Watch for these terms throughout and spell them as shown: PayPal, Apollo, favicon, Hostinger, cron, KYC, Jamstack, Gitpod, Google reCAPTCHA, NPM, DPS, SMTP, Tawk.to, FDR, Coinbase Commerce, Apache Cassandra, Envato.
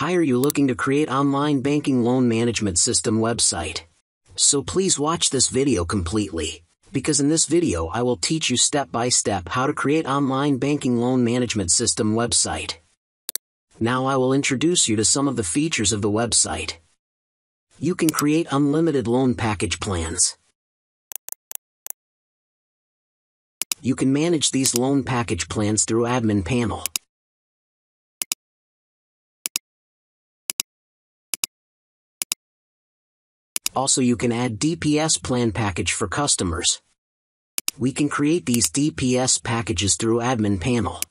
Hi, are you looking to create online banking loan management system website? So please watch this video completely, because in this video I will teach you step by step how to create online banking loan management system website. Now I will introduce you to some of the features of the website. You can create unlimited loan package plans. You can manage these loan package plans through admin panel. Also, you can add DPS plan package for customers. We can create these DPS packages through admin panel.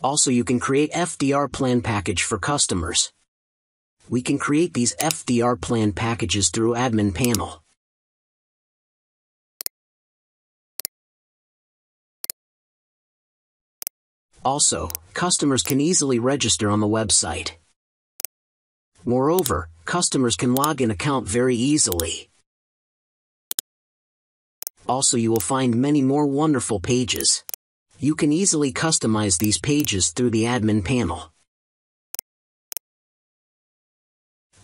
Also, you can create FDR plan package for customers. We can create these FDR plan packages through admin panel. Also, customers can easily register on the website. Moreover, customers can log an account very easily. Also, you will find many more wonderful pages. You can easily customize these pages through the admin panel.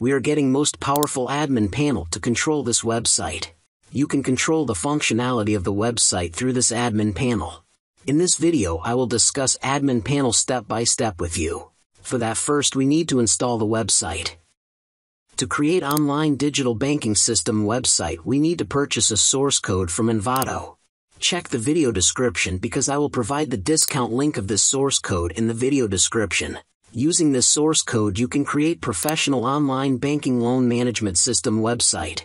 We are getting most powerful admin panel to control this website. You can control the functionality of the website through this admin panel. In this video I will discuss admin panel step by step with you. For that, first we need to install the website. To create online digital banking system website, we need to purchase a source code from Envato. Check the video description because I will provide the discount link of this source code in the video description. Using this source code you can create professional online banking loan management system website.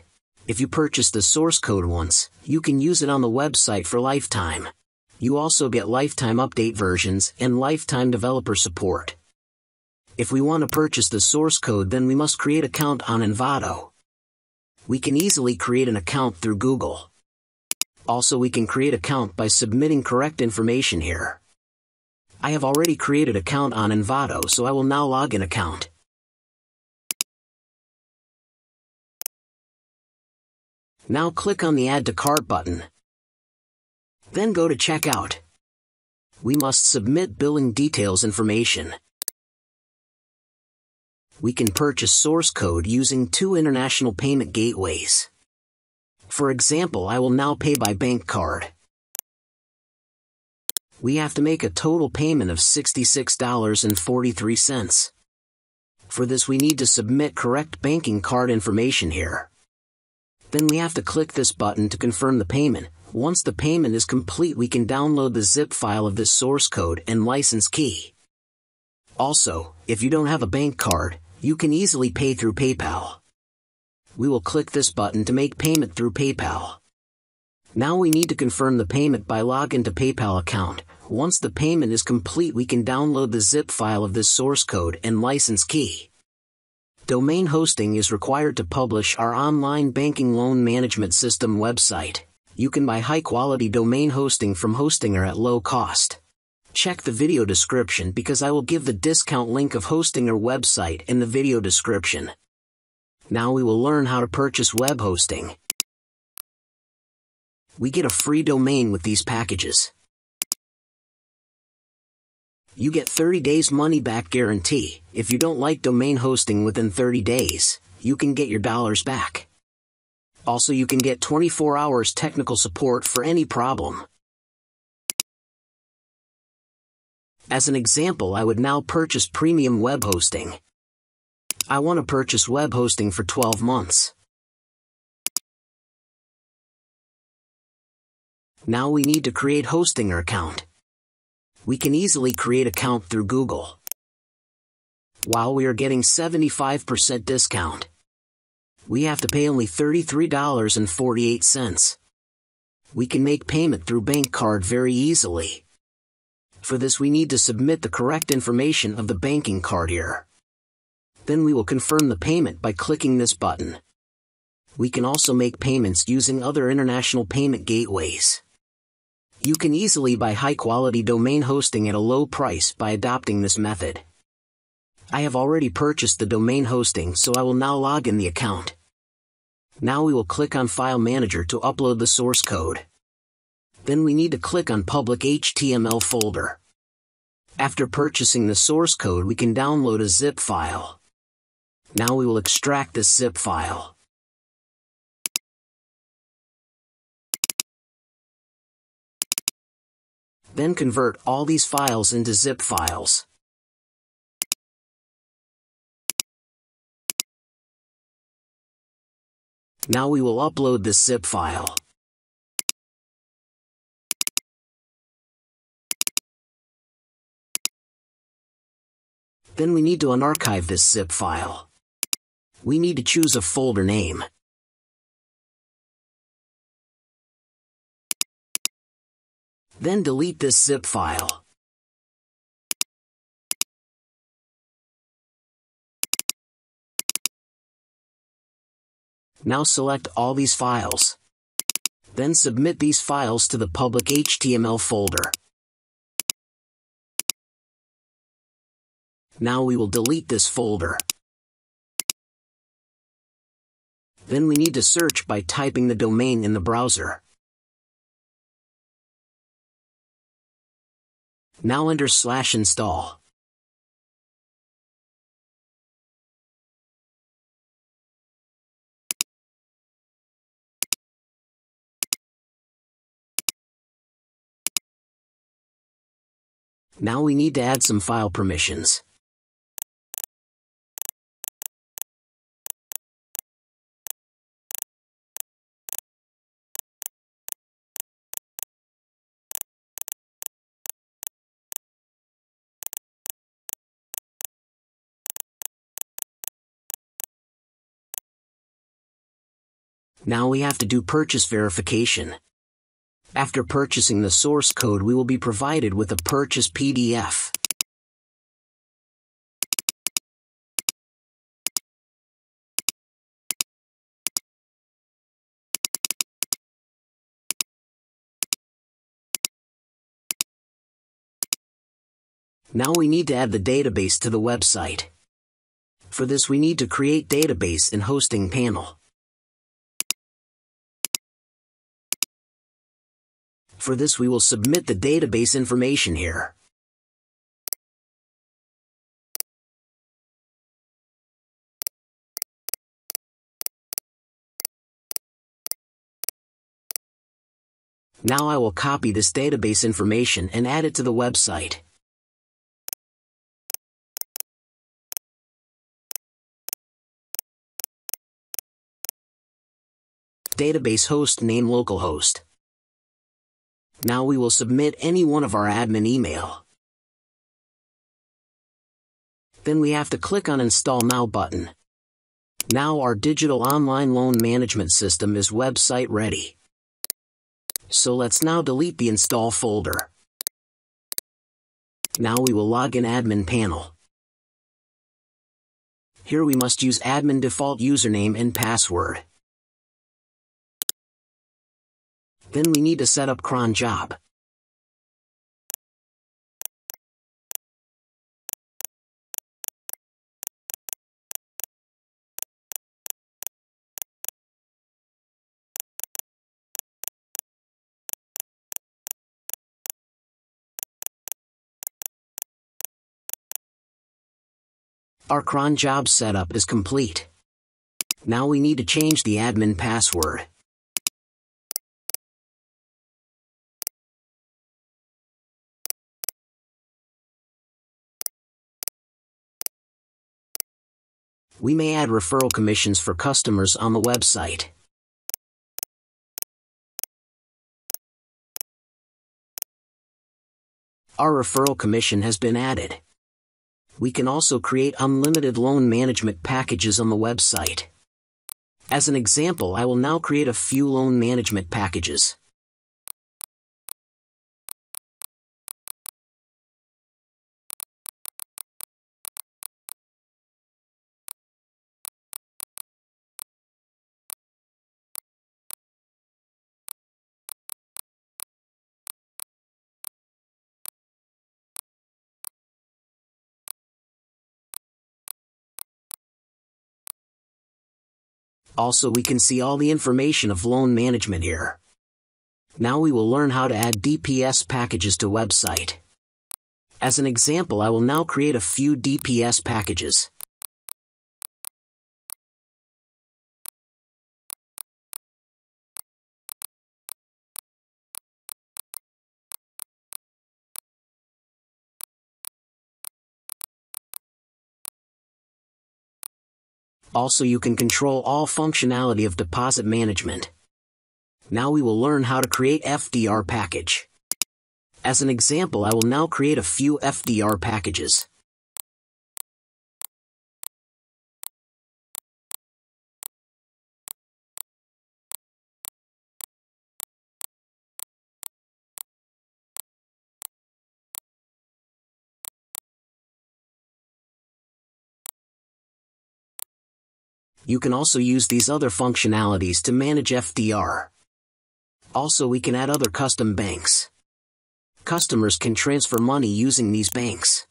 If you purchase the source code once, you can use it on the website for lifetime. You also get lifetime update versions and lifetime developer support. If we want to purchase the source code, then we must create an account on Envato. We can easily create an account through Google. Also, we can create account by submitting correct information here. I have already created account on Envato, so I will now log in account. Now click on the Add to Cart button. Then go to Checkout. We must submit billing details information. We can purchase source code using two international payment gateways. For example, I will now pay by bank card. We have to make a total payment of $66.43. For this we need to submit correct banking card information here. Then we have to click this button to confirm the payment. Once the payment is complete, we can download the zip file of this source code and license key. Also, if you don't have a bank card, you can easily pay through PayPal. We will click this button to make payment through PayPal. Now we need to confirm the payment by login to PayPal account. Once the payment is complete, we can download the zip file of this source code and license key. Domain hosting is required to publish our online banking loan management system website. You can buy high-quality domain hosting from Hostinger at low cost. Check the video description because I will give the discount link of Hostinger website in the video description. Now we will learn how to purchase web hosting. We get a free domain with these packages. You get 30 days money back guarantee. If you don't like domain hosting within 30 days, you can get your dollars back. Also, you can get 24 hours technical support for any problem. As an example, I would now purchase premium web hosting. I want to purchase web hosting for 12 months. Now we need to create Hostinger account. We can easily create account through Google. While we are getting 75% discount. We have to pay only $33.48. We can make payment through bank card very easily. For this we need to submit the correct information of the banking card here. Then we will confirm the payment by clicking this button. We can also make payments using other international payment gateways. You can easily buy high-quality domain hosting at a low price by adopting this method. I have already purchased the domain hosting, so I will now log in the account. Now we will click on File Manager to upload the source code. then we need to click on Public HTML folder. After purchasing the source code, we can download a zip file. Now we will extract this zip file. Then convert all these files into zip files. Now we will upload this zip file. Then we need to unarchive this zip file. We need to choose a folder name. Then delete this zip file. Now select all these files. Then submit these files to the public HTML folder. Now we will delete this folder. Then we need to search by typing the domain in the browser. Now enter /install. Now we need to add some file permissions. Now we have to do purchase verification. After purchasing the source code, we will be provided with a purchase PDF. Now we need to add the database to the website. For this, we need to create database in hosting panel. For this, we will submit the database information here. Now I will copy this database information and add it to the website. Database host name localhost. Now we will submit any one of our admin email. Then we have to click on Install Now button. Now our digital online loan management system is website ready. So let's now delete the install folder. Now we will log in admin panel. Here we must use admin default username and password. Then we need to set up cron job. Our cron job setup is complete. Now we need to change the admin password. We may add referral commissions for customers on the website. Our referral commission has been added. We can also create unlimited loan management packages on the website. As an example, I will now create a few loan management packages. Also, we can see all the information of loan management here. Now we will learn how to add DPS packages to website. As an example, I will now create a few DPS packages. Also, you can control all functionality of deposit management. Now we will learn how to create FDR package. As an example, I will now create a few FDR packages. You can also use these other functionalities to manage FDR. Also, we can add other custom banks. Customers can transfer money using these banks.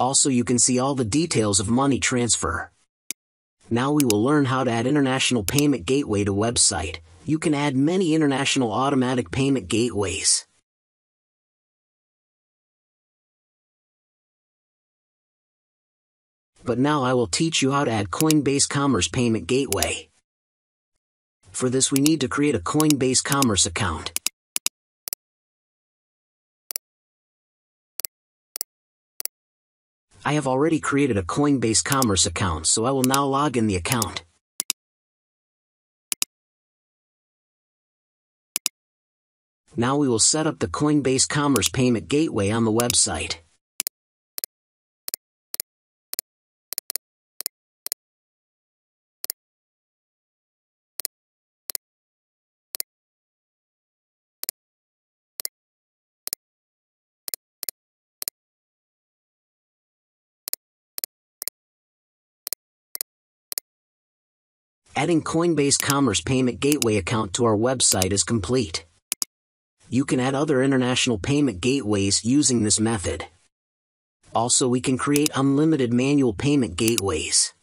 Also, you can see all the details of money transfer. Now we will learn how to add international payment gateway to website. You can add many international automatic payment gateways. But now I will teach you how to add Coinbase Commerce payment gateway. For this, we need to create a Coinbase Commerce account. I have already created a Coinbase Commerce account, so I will now log in the account. Now we will set up the Coinbase Commerce payment gateway on the website. Adding Coinbase Commerce Payment Gateway account to our website is complete. You can add other international payment gateways using this method. Also, we can create unlimited manual payment gateways.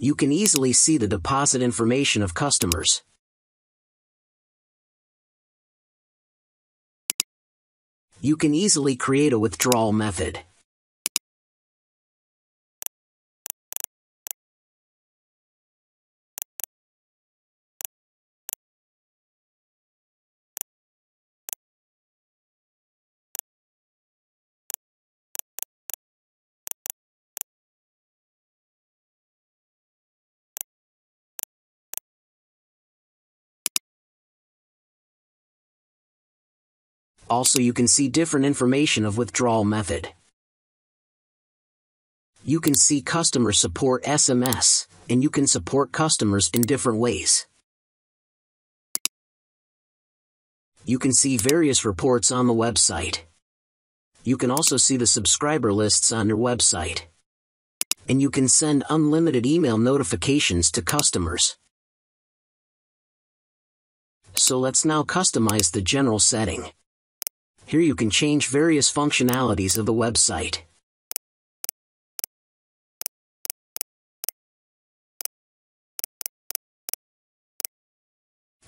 You can easily see the deposit information of customers. You can easily create a withdrawal method. Also, you can see different information of withdrawal method. You can see customer support SMS, and you can support customers in different ways. You can see various reports on the website. You can also see the subscriber lists on your website. And you can send unlimited email notifications to customers. So let's now customize the general setting. Here you can change various functionalities of the website.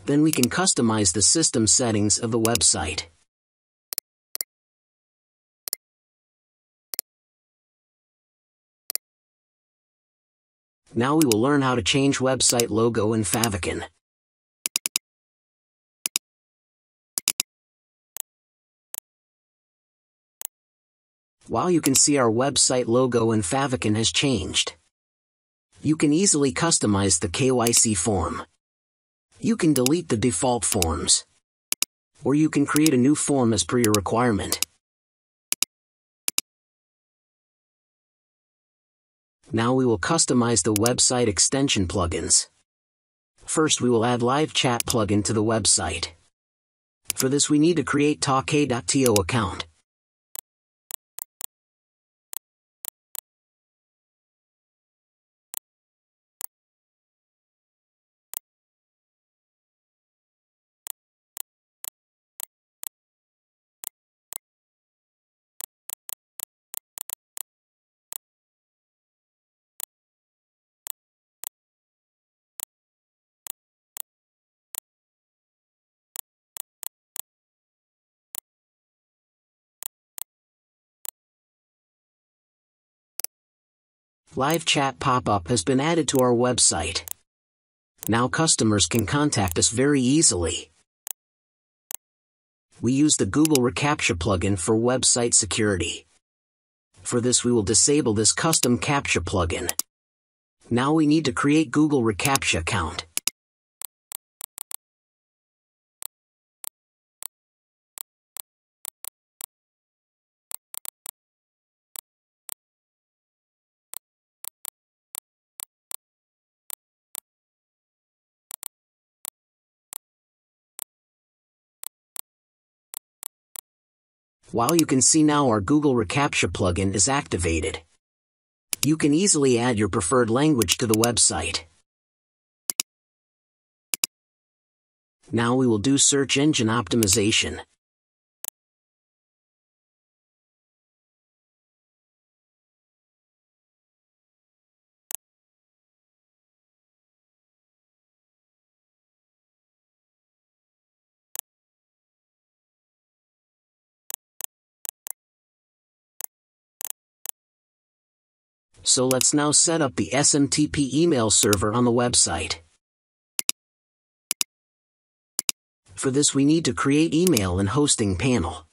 Then we can customize the system settings of the website. Now we will learn how to change website logo in favicon. While you can see our website logo in favicon has changed. You can easily customize the KYC form. You can delete the default forms. or you can create a new form as per your requirement. Now we will customize the website extension plugins. First, we will add live chat plugin to the website. For this, we need to create Tawk.to account. Live chat pop-up has been added to our website. Now customers can contact us very easily. We use the Google reCAPTCHA plugin for website security. For this, we will disable this custom CAPTCHA plugin. Now we need to create Google reCAPTCHA account. While you can see now our Google reCAPTCHA plugin is activated. You can easily add your preferred language to the website. Now we will do search engine optimization. So let's now set up the SMTP email server on the website. For this, we need to create email and hosting panel.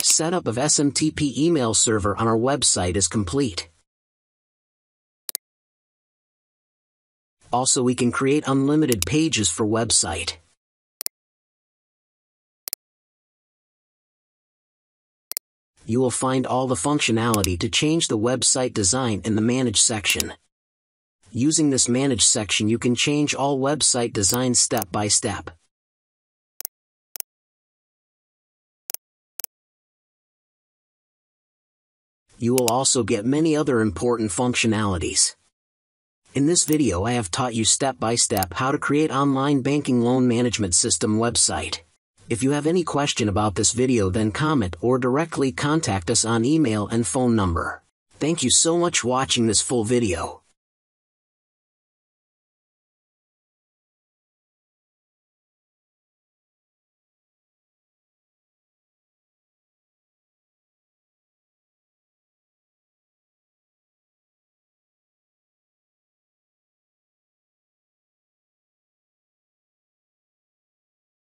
Setup of SMTP email server on our website is complete. Also, we can create unlimited pages for website. You will find all the functionality to change the website design in the Manage section. Using this Manage section, you can change all website design step by step. You will also get many other important functionalities. In this video, I have taught you step by step how to create online banking loan management system website. If you have any question about this video, then comment or directly contact us on email and phone number. Thank you so much watching this full video.